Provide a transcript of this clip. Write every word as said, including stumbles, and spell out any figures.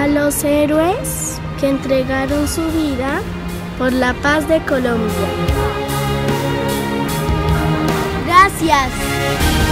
a los héroes que entregaron su vida por la paz de Colombia. Gracias.